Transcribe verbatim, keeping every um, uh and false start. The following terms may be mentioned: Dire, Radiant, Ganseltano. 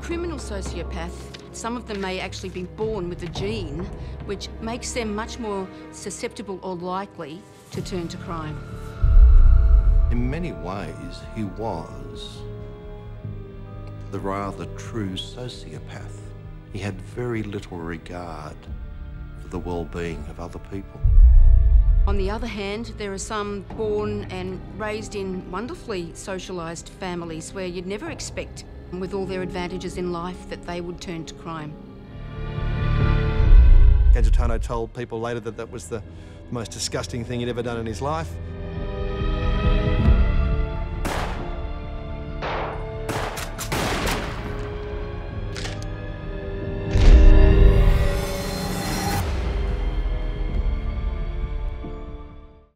criminal sociopath, some of them may actually be born with a gene which makes them much more susceptible or likely to turn to crime. In many ways, he was the rather true sociopath. He had very little regard for the well-being of other people. On the other hand, there are some born and raised in wonderfully socialised families where you'd never expect, with all their advantages in life, that they would turn to crime. Ganseltano told people later that that was the most disgusting thing he'd ever done in his life.